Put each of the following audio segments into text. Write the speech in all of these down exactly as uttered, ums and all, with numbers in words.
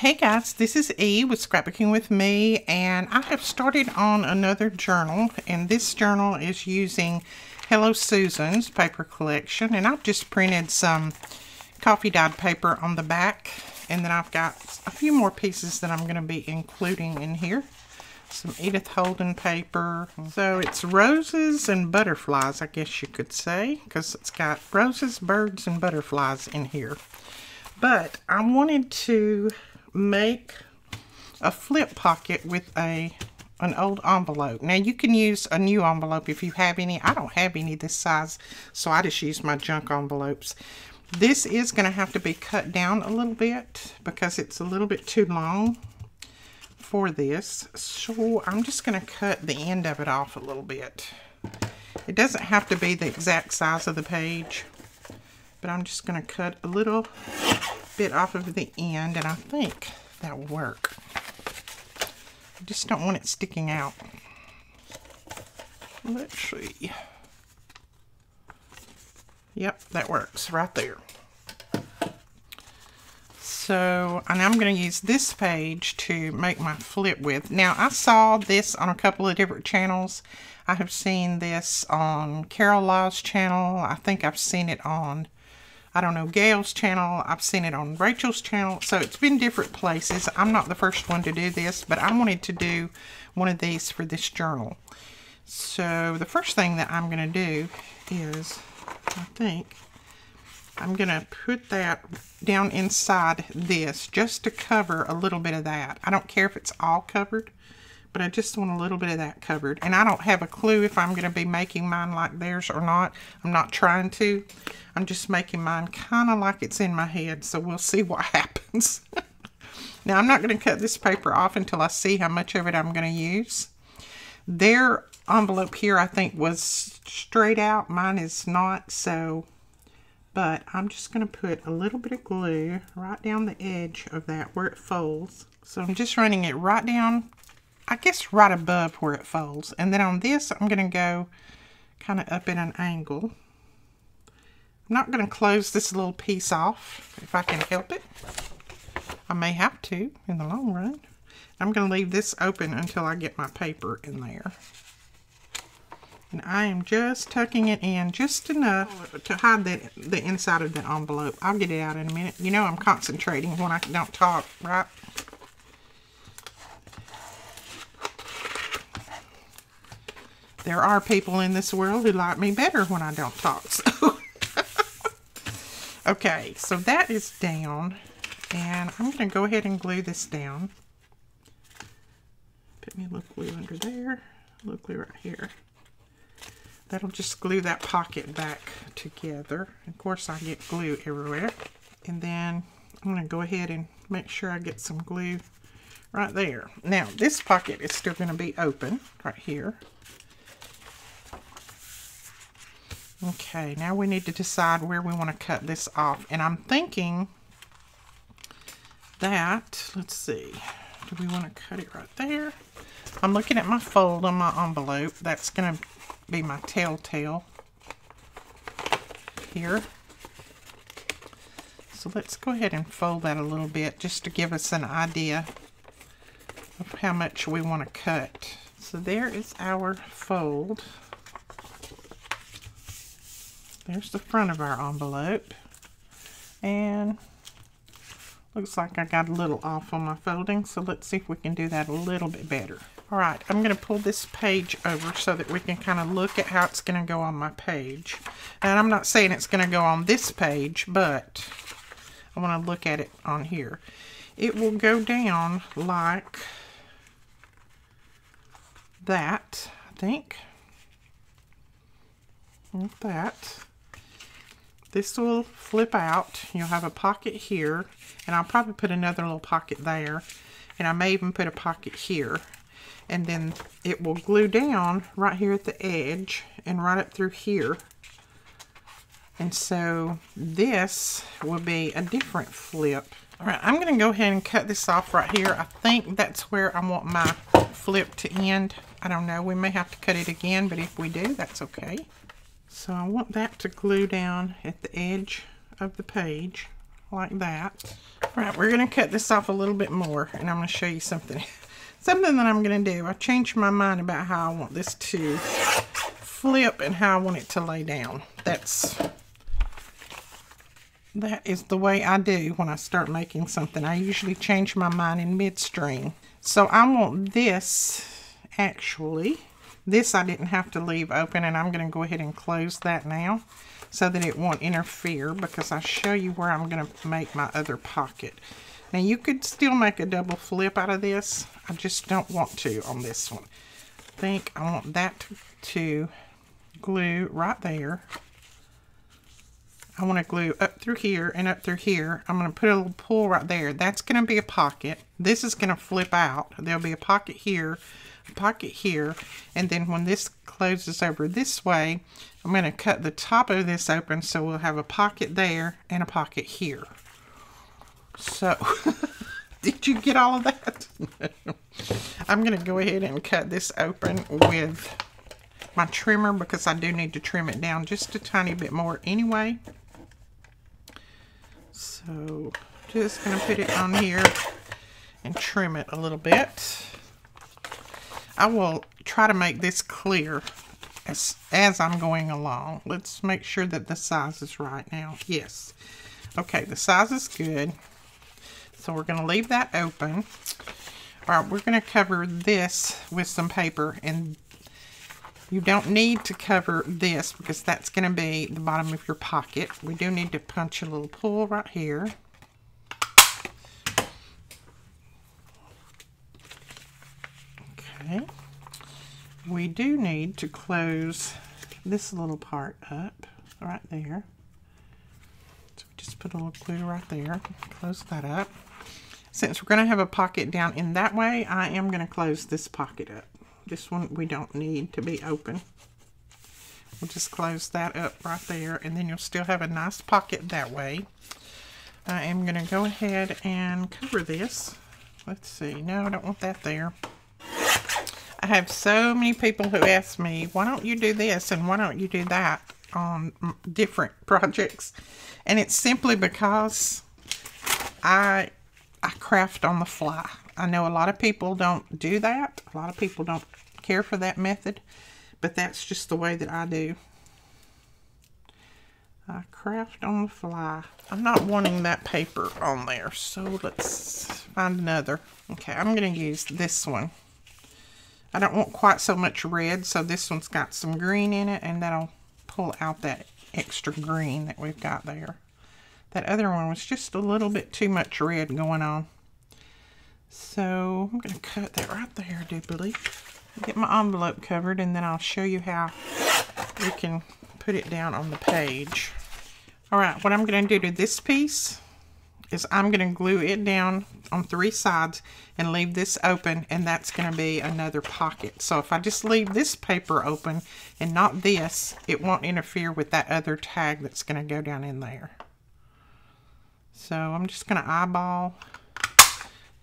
Hey guys, this is E with Scrapbooking With Me, and I have started on another journal, and this journal is using Hello Susan's paper collection, and I've just printed some coffee dyed paper on the back, and then I've got a few more pieces that I'm going to be including in here. Some Edith Holden paper. So it's roses and butterflies, I guess you could say, because it's got roses, birds, and butterflies in here. But I wanted to make a flip pocket with a an old envelope. Now you can use a new envelope if you have any. I don't have any this size, so I just use my junk envelopes. This is going to have to be cut down a little bit because it's a little bit too long for this, so I'm just going to cut the end of it off a little bit. It doesn't have to be the exact size of the page, but I'm just going to cut a little bit off of the end, and I think that will work. I just don't want it sticking out. Let's see. Yep, that works right there. So, and I'm going to use this page to make my flip with. Now, I saw this on a couple of different channels. I have seen this on Carol Lowe's channel. I think I've seen it on, I don't know, Gail's channel. I've seen it on Rachel's channel. So, it's been different places. I'm not the first one to do this, but I wanted to do one of these for this journal. So, the first thing that I'm going to do is, I think, I'm going to put that down inside this just to cover a little bit of that. I don't care if it's all covered, but I just want a little bit of that covered. And I don't have a clue if I'm going to be making mine like theirs or not. I'm not trying to. I'm just making mine kind of like it's in my head, so we'll see what happens. Now, I'm not going to cut this paper off until I see how much of it I'm going to use. Their envelope here, I think, was straight out. Mine is not, so... But I'm just going to put a little bit of glue right down the edge of that where it folds. So I'm just running it right down, I guess right above where it folds. And then on this, I'm going to go kind of up at an angle. I'm not going to close this little piece off if I can help it. I may have to in the long run. I'm going to leave this open until I get my paper in there. And I am just tucking it in just enough to hide the, the inside of the envelope. I'll get it out in a minute. You know I'm concentrating when I don't talk, right? There are people in this world who like me better when I don't talk. So. Okay, so that is down. And I'm going to go ahead and glue this down. Put me a little glue under there. A little glue right here. That'll just glue that pocket back together. Of course, I get glue everywhere. And then I'm going to go ahead and make sure I get some glue right there. Now, this pocket is still going to be open right here. Okay, now we need to decide where we want to cut this off. And I'm thinking that, let's see, do we want to cut it right there? I'm looking at my fold on my envelope. That's going to be my telltale here. So let's go ahead and fold that a little bit just to give us an idea of how much we want to cut. So there is our fold. There's the front of our envelope. And looks like I got a little off on my folding, so let's see if we can do that a little bit better. All right, I'm going to pull this page over so that we can kind of look at how it's going to go on my page. And I'm not saying it's going to go on this page, but I want to look at it on here. It will go down like that, I think. Like that. This will flip out. You'll have a pocket here, and I'll probably put another little pocket there, and I may even put a pocket here, and then it will glue down right here at the edge and right up through here. And so this will be a different flip. All right, I'm going to go ahead and cut this off right here. I think that's where I want my flip to end. I don't know, we may have to cut it again, but if we do, that's okay. So I want that to glue down at the edge of the page like that. Right, we're going to cut this off a little bit more, and I'm going to show you something. Something that I'm going to do. I changed my mind about how I want this to flip and how I want it to lay down. That's, that is the way I do when I start making something. I usually change my mind in midstream. So I want this, actually, this I didn't have to leave open, and I'm going to go ahead and close that now so that it won't interfere, because I'll show you where I'm going to make my other pocket. Now you could still make a double flip out of this. I just don't want to on this one. I think I want that to, to glue right there. I want to glue up through here and up through here. I'm going to put a little pull right there. That's going to be a pocket. This is going to flip out. There'll be a pocket here, a pocket here. And then when this closes over this way, I'm going to cut the top of this open so we'll have a pocket there and a pocket here. So, did you get all of that? I'm going to go ahead and cut this open with my trimmer, because I do need to trim it down just a tiny bit more anyway. So, just going to put it on here and trim it a little bit. I will try to make this clear as, as I'm going along. Let's make sure that the size is right now. Yes. Okay, the size is good. So we're going to leave that open. All right, we're going to cover this with some paper, and you don't need to cover this because that's going to be the bottom of your pocket. We do need to punch a little pull right here. Okay. We do need to close this little part up right there. So we just put a little glue right there. Close that up. Since we're going to have a pocket down in that way, I am going to close this pocket up. This one we don't need to be open. We'll just close that up right there, and then you'll still have a nice pocket that way. I am going to go ahead and cover this. Let's see. No, I don't want that there. I have so many people who ask me, why don't you do this and why don't you do that on different projects? And it's simply because I... I craft on the fly. I know a lot of people don't do that. A lot of people don't care for that method, but that's just the way that I do. I craft on the fly. I'm not wanting that paper on there, so let's find another. Okay, I'm going to use this one. I don't want quite so much red, so this one's got some green in it, and that'll pull out that extra green that we've got there. That other one was just a little bit too much red going on. So I'm going to cut that right there, I do believe. Get my envelope covered, and then I'll show you how you can put it down on the page. All right, what I'm going to do to this piece is I'm going to glue it down on three sides and leave this open, and that's going to be another pocket. So if I just leave this paper open and not this, it won't interfere with that other tag that's going to go down in there. So I'm just going to eyeball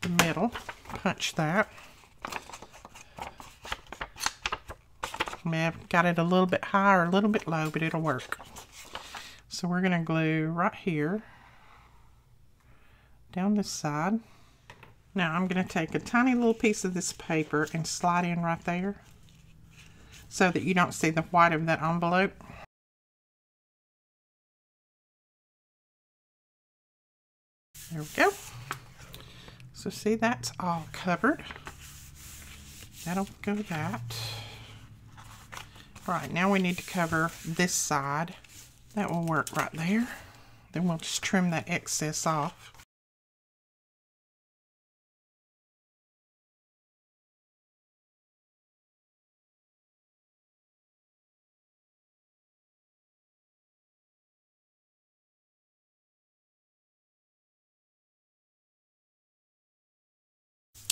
the middle, punch that. I may have got it a little bit high or a little bit low, but it'll work. So we're going to glue right here, down this side. Now I'm going to take a tiny little piece of this paper and slide in right there so that you don't see the white of that envelope. There we go. So see, that's all covered. That'll go that. All right, now we need to cover this side. That will work right there. Then we'll just trim that excess off.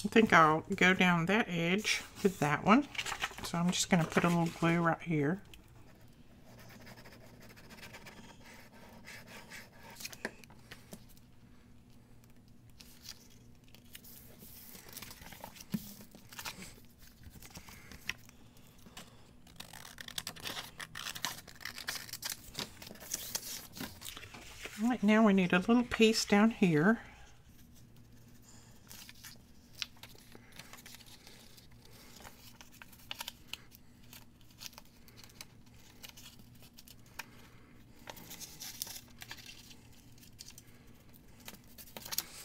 I think I'll go down that edge with that one. So I'm just going to put a little glue right here. All right, now we need a little piece down here.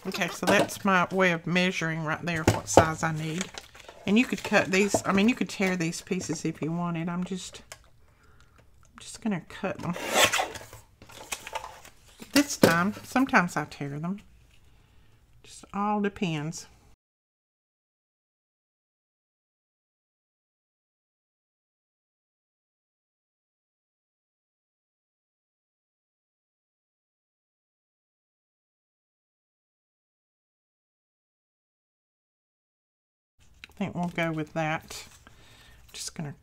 Okay, so that's my way of measuring right there what size I need. And you could cut these, I mean you could tear these pieces if you wanted. I'm just, I'm just gonna cut them. This time, sometimes I tear them. Just all depends. I think we'll go with that. Just gonna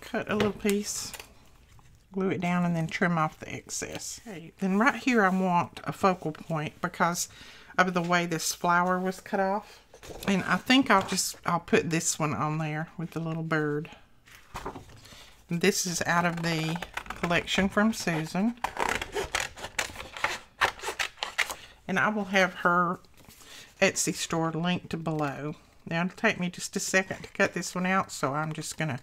cut a little piece, glue it down, and then trim off the excess. Okay, then right here I want a focal point because of the way this flower was cut off. And I think I'll just, I'll put this one on there with the little bird. And this is out of the collection from Susan. And I will have her Etsy store linked below. Now it'll take me just a second to cut this one out, so I'm just gonna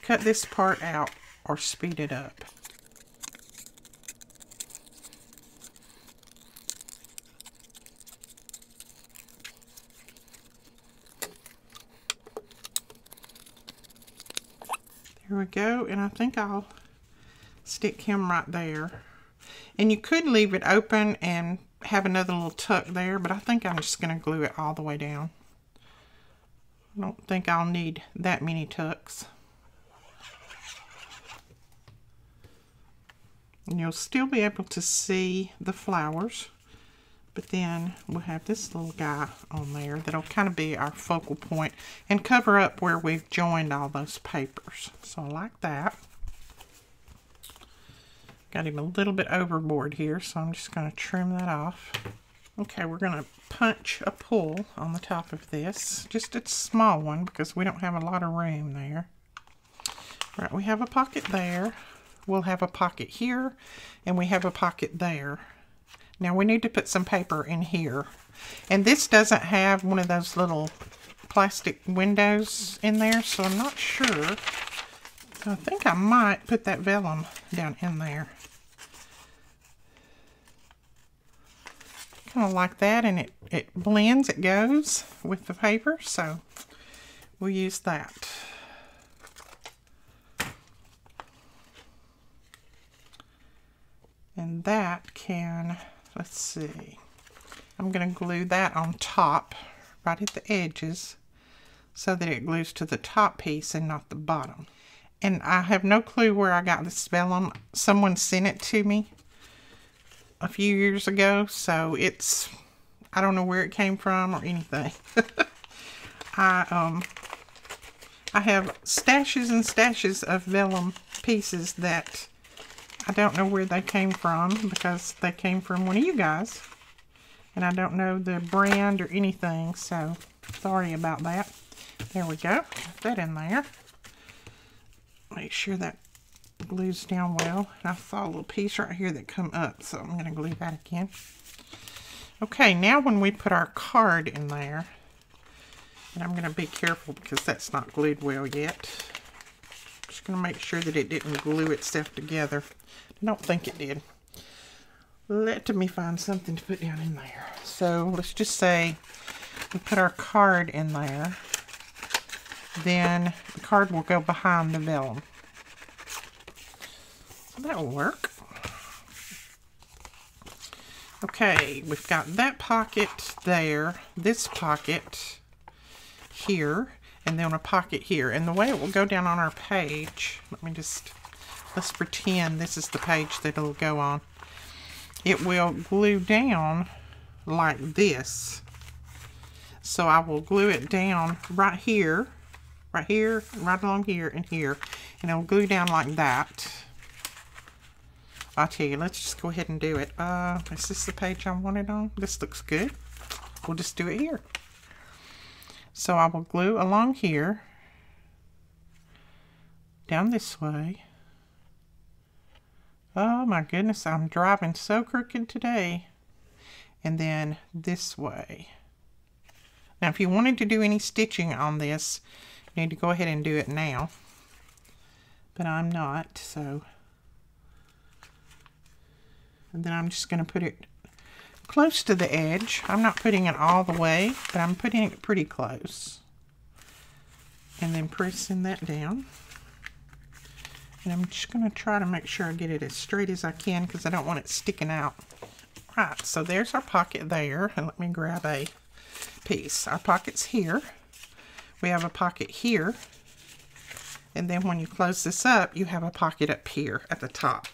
cut this part out or speed it up. There we go, and I think I'll stick him right there. And you could leave it open and have another little tuck there, but I think I'm just going to glue it all the way down. I don't think I'll need that many tucks. And you'll still be able to see the flowers, but then we'll have this little guy on there that'll kind of be our focal point and cover up where we've joined all those papers. So I like that. Got him a little bit overboard here, so I'm just going to trim that off. Okay, we're going to punch a pull on the top of this. Just a small one because we don't have a lot of room there. Right, we have a pocket there. We'll have a pocket here, and we have a pocket there. Now we need to put some paper in here. And this doesn't have one of those little plastic windows in there, so I'm not sure. I think I might put that vellum down in there. Kind of like that, and it, it blends, it goes with the paper, so we'll use that. And that can, let's see, I'm going to glue that on top, right at the edges, so that it glues to the top piece and not the bottom. And I have no clue where I got this vellum. Someone sent it to me a few years ago, so it's, I don't know where it came from or anything. I um I have stashes and stashes of vellum pieces that I don't know where they came from because they came from one of you guys, and I don't know the brand or anything, so sorry about that. There we go. Put that in there. Make sure that glues down well. And I saw a little piece right here that come up, so I'm going to glue that again. Okay, now when we put our card in there, and I'm going to be careful because that's not glued well yet. Just going to make sure that it didn't glue itself together. I don't think it did. Let me find something to put down in there. So let's just say we put our card in there. Then the card will go behind the vellum. So that will work. Okay, we've got that pocket there, this pocket here, and then a pocket here. And the way it will go down on our page, let me just, let's pretend this is the page that it'll go on. It will glue down like this. So I will glue it down right here. Right here, right along here, and here, and it'll glue down like that. I'll tell you, let's just go ahead and do it. Uh, is this the page I want it on? This looks good. We'll just do it here. So I will glue along here, down this way. Oh my goodness, I'm driving so crooked today. And then this way. Now, if you wanted to do any stitching on this, need to go ahead and do it now, but I'm not, so. And then I'm just going to put it close to the edge. I'm not putting it all the way, but I'm putting it pretty close. And then pressing that down. And I'm just going to try to make sure I get it as straight as I can because I don't want it sticking out. Right, so there's our pocket there. And let me grab a piece. Our pocket's here. We have a pocket here. And then when you close this up, you have a pocket up here at the top.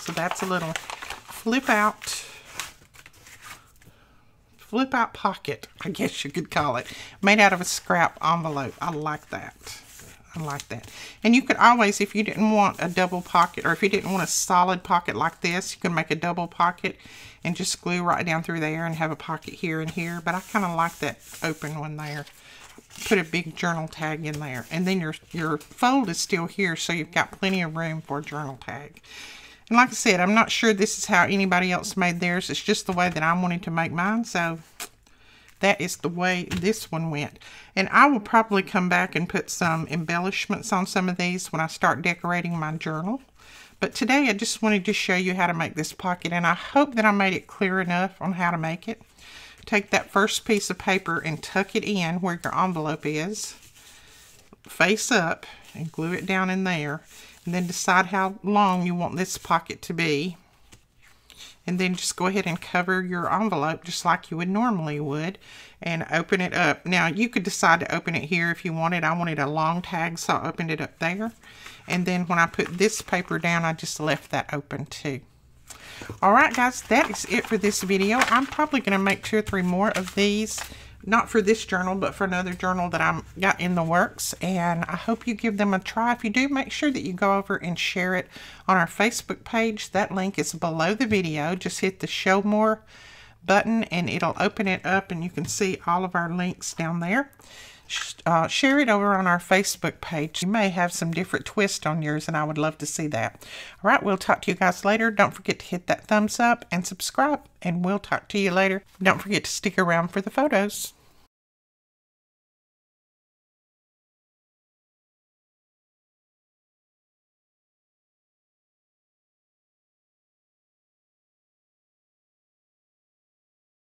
So that's a little flip out, flip out pocket, I guess you could call it, made out of a scrap envelope. I like that. I like that. And you could always, if you didn't want a double pocket, or if you didn't want a solid pocket like this, you can make a double pocket and just glue right down through there and have a pocket here and here. But I kind of like that open one there. Put a big journal tag in there, and then your your fold is still here, so you've got plenty of room for a journal tag. And like I said, I'm not sure this is how anybody else made theirs. It's just the way that I wanted to make mine, so that is the way this one went. And I will probably come back and put some embellishments on some of these when I start decorating my journal. But today I just wanted to show you how to make this pocket, and I hope that I made it clear enough on how to make it. Take that first piece of paper and tuck it in where your envelope is, face up, and glue it down in there. And then decide how long you want this pocket to be. And then just go ahead and cover your envelope just like you would normally would, and open it up. Now you could decide to open it here if you wanted. I wanted a long tag, so I opened it up there. And then when I put this paper down, I just left that open too. Alright guys, that is it for this video. I'm probably going to make two or three more of these. Not for this journal, but for another journal that I've got in the works. And I hope you give them a try. If you do, make sure that you go over and share it on our Facebook page. That link is below the video. Just hit the show more button and it'll open it up and you can see all of our links down there. Uh, share it over on our Facebook page. You may have some different twist on yours, and I would love to see that. All right, we'll talk to you guys later. Don't forget to hit that thumbs up and subscribe, and we'll talk to you later. Don't forget to stick around for the photos.